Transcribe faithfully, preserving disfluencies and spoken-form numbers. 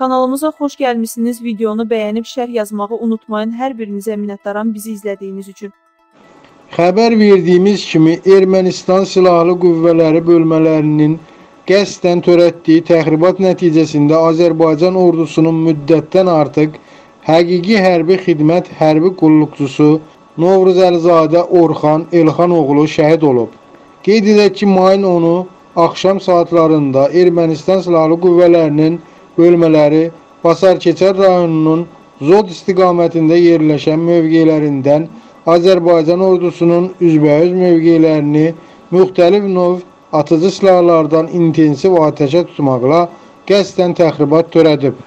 Kanalımıza hoş gelmişsiniz. Videonu beğenip şərh yazmağı unutmayın. Her birinize minnətdaram bizi izlediğiniz için. Xəbər verdiyimiz kimi Ermənistan Silahlı Qüvvələri bölmələrinin qəsdən törətdiyi təxribat nəticəsində Azərbaycan ordusunun müddətdən artıq həqiqi hərbi xidmət hərbi qulluqçusu Novruz Elzade Orhan Ilhanoğlu şəhid olub. Qeyd edək ki, mayın onu axşam saatlarında Ermənistan Silahlı Qüvvələrinin bölmələri Basar-Keçər rayonunun Zod istiqamətində yerləşən mövqelərindən Azərbaycan ordusunun üzbəüz mövqelərini müxtəlif növ atıcı silahlardan intensiv atəşə tutmaqla qəsdən təxribat törədib.